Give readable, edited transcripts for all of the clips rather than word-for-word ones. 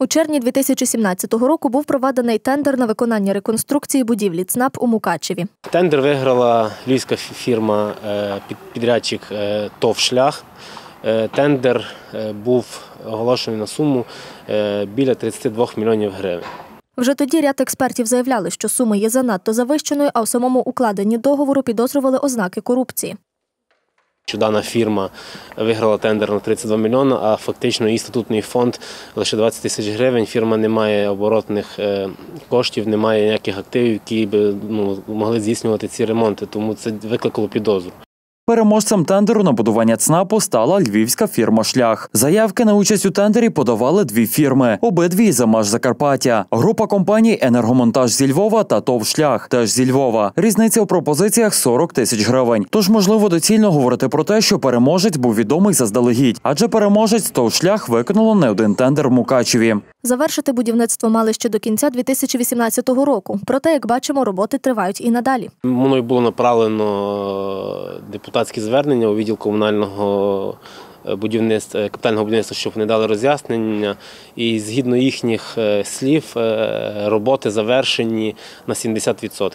У червні 2017 року був проведений тендер на виконання реконструкції будівлі ЦНАП у Мукачеві. Тендер виграла львівська фірма підрядчик ТОВ «Шлях». Тендер був оголошений на суму біля 32 мільйонів гривень. Вже тоді ряд експертів заявляли, що сума є занадто завищеною, а у самому укладенні договору підозрювали ознаки корупції. Що дана фірма виграла тендер на 32 мільйона, а фактично її статутний фонд лише 20 тисяч гривень. Фірма не має оборотних коштів, не має ніяких активів, які б могли здійснювати ці ремонти, тому це викликало підозру. Переможцем тендеру на будування ЦНАПу стала львівська фірма «Шлях». Заявки на участь у тендері подавали дві фірми, обидві із-за меж Закарпаття. Група компаній «Енергомонтаж» зі Львова та ТОВ «Шлях» теж зі Львова. Різниця у пропозиціях – 40 тисяч гривень. Тож, можливо, доцільно говорити про те, що переможець був відомий заздалегідь, адже переможець ТОВ «Шлях» виконало не один тендер в Мукачеві. Завершити будівництво мали ще до кінця 2018 року. Проте, як бачимо, роботи тривають і надалі. Мною було направлено депутатські звернення у відділ комунального будівництва, капітального будівництва, щоб вони дали роз'яснення. І згідно їхніх слів, роботи завершені на 70%.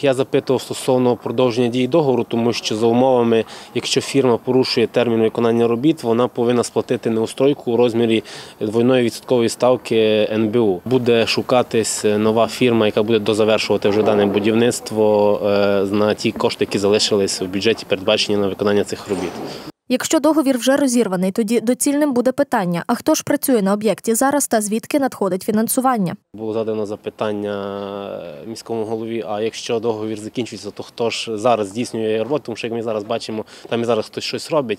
Я запитував стосовно продовження дії договору, тому що за умовами, якщо фірма порушує термін виконання робіт, вона повинна сплатити неустройку у розмірі двойної відсоткової ставки НБУ. Буде шукатись нова фірма, яка буде дозавершувати вже дане будівництво на ті кошти, які залишились в бюджеті, передбачені на виконання цих робіт. Якщо договір вже розірваний, тоді доцільним буде питання, а хто ж працює на об'єкті зараз та звідки надходить фінансування? Було задано запитання міському голові, а якщо договір закінчується, то хто ж зараз здійснює роботу, тому що, як ми зараз бачимо, там і зараз хтось щось робить.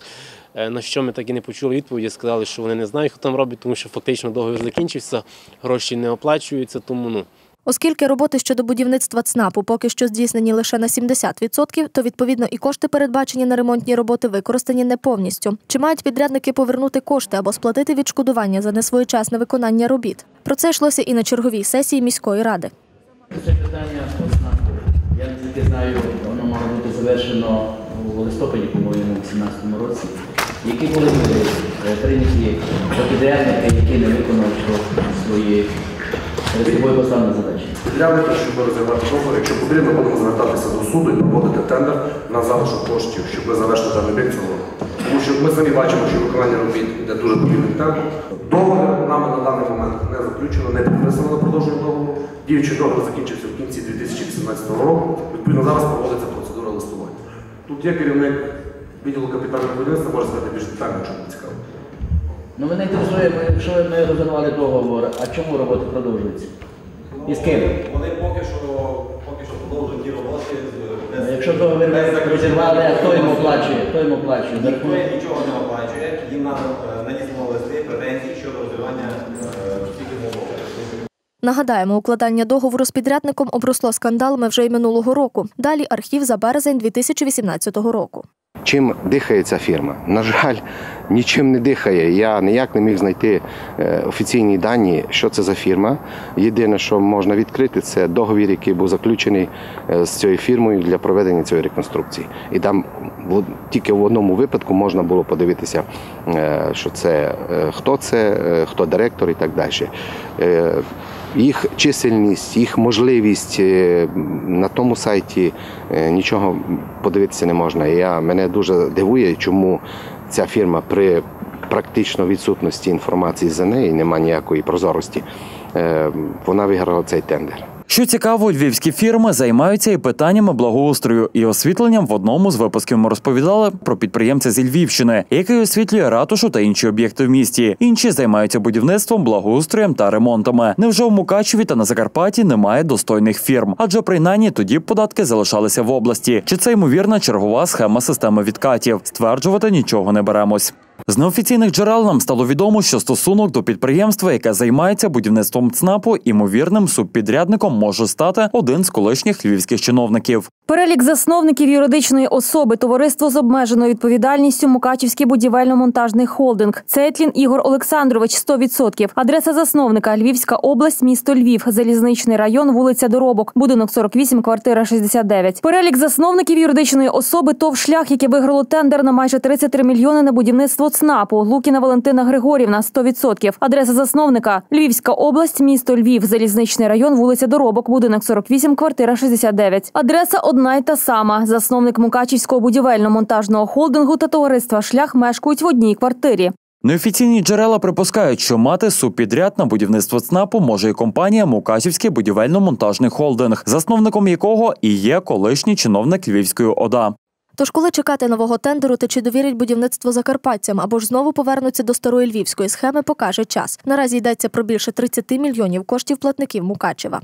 На що ми так і не почули відповіді, сказали, що вони не знають, хто там робить, тому що фактично договір закінчився, гроші не оплачуються, тому Оскільки роботи щодо будівництва ЦНАПу поки що здійснені лише на 70%, то, відповідно, і кошти, передбачені на ремонтні роботи, використані не повністю. Чи мають підрядники повернути кошти або сплатити відшкодування за несвоєчасне виконання робіт? Про це йшлося і на черговій сесії міської ради. Це питання по ЦНАПу. Я не знаю, воно мало бути завершено в листопаді, по-моєму, у 2018 році. Які були прийняті підрядники, які не виконали свої задачі. Для того, щоб розірвати договір, якщо потрібно, будемо звертатися до суду і проводити тендер на залишок коштів, щоб завершити даний об'єкт цього року. Тому що ми самі бачимо, що виконання робіт йде дуже повільним темпом. Договір нами на даний момент не заключено, не підписано на продовження договору. Діючий договір закінчився в кінці 2018 року. Відповідно, зараз проводиться процедура листування. Тут є керівник відділу капітального будівництва, може сказати більш детально, якщо не цікаво. Мене інтересує, якщо ми розірвали договор, а чому роботи продовжуються? І з ким? Вони поки що продовжують ті роботи. Якщо договір розірвали, а хто йому оплачує? Ніхто нічого не оплачує, їм надіслано листи претензії щодо розірвання цих умов. Нагадаємо, укладання договору з підрядником обросло скандалами вже й минулого року. Далі архів за березень 2018 року. Чим дихає ця фірма? На жаль, нічим не дихає. Я ніяк не міг знайти офіційні дані, що це за фірма. Єдине, що можна відкрити, це договір, який був заключений з цією фірмою для проведення цієї реконструкції. І там тільки в одному випадку можна було подивитися, що це, хто директор і так далі. Їх чисельність, їх можливість на тому сайті нічого подивитися не можна. Мене дуже дивує, чому ця фірма при практично відсутності інформації за неї, немає ніякої прозорості, вона виграла цей тендер. Що цікаво, львівські фірми займаються і питаннями благоустрою, і освітленням. В одному з випусків ми розповідали про підприємця зі Львівщини, який освітлює ратушу та інші об'єкти в місті. Інші займаються будівництвом, благоустроєм та ремонтами. Невже в Мукачеві та на Закарпатті немає достойних фірм? Адже принаймні тоді б податки залишалися в області. Чи це ймовірна чергова схема системи відкатів? Стверджувати нічого не беремось. З неофіційних джерел нам стало відомо, що стосунок до підприємства, яке займається будівництвом ЦНАПу, ймовірним субпідрядником може стати один з колишніх львівських чиновників. Перелік засновників юридичної особи товариство з обмеженою відповідальністю «Мукачівський будівельно-монтажний холдинг». Цейтлін Ігор Олександрович – 100%. Адреса засновника – Львівська область, місто Львів, Залізничний район, вулиця Доробок, будинок 48, квартира 69. Перелік засновників юридичної особи ТОВ «Шлях», яке виграло тендер на майже 33 мільйони на будівництво ЦНАПу Лукіна Валентина Григорівна, 100%. Адреса засновника – Львівська область, місто Львів, Залізничний район, вулиця Доробок, будинок 48, квартира 69. Адреса одна й та сама. Засновник Мукачівського будівельно-монтажного холдингу та товариства «Шлях» мешкають в одній квартирі. Неофіційні джерела припускають, що мати субпідряд на будівництво ЦНАПу може і компанія «Мукачівський будівельно-монтажний холдинг», засновником якого і є колишній чиновник Львівської ОДА. Тож коли чекати нового тендеру та чи довірять будівництво закарпатцям, або ж знову повернуться до старої львівської схеми, покаже час. Наразі йдеться про більше 30 мільйонів коштів платників Мукачева.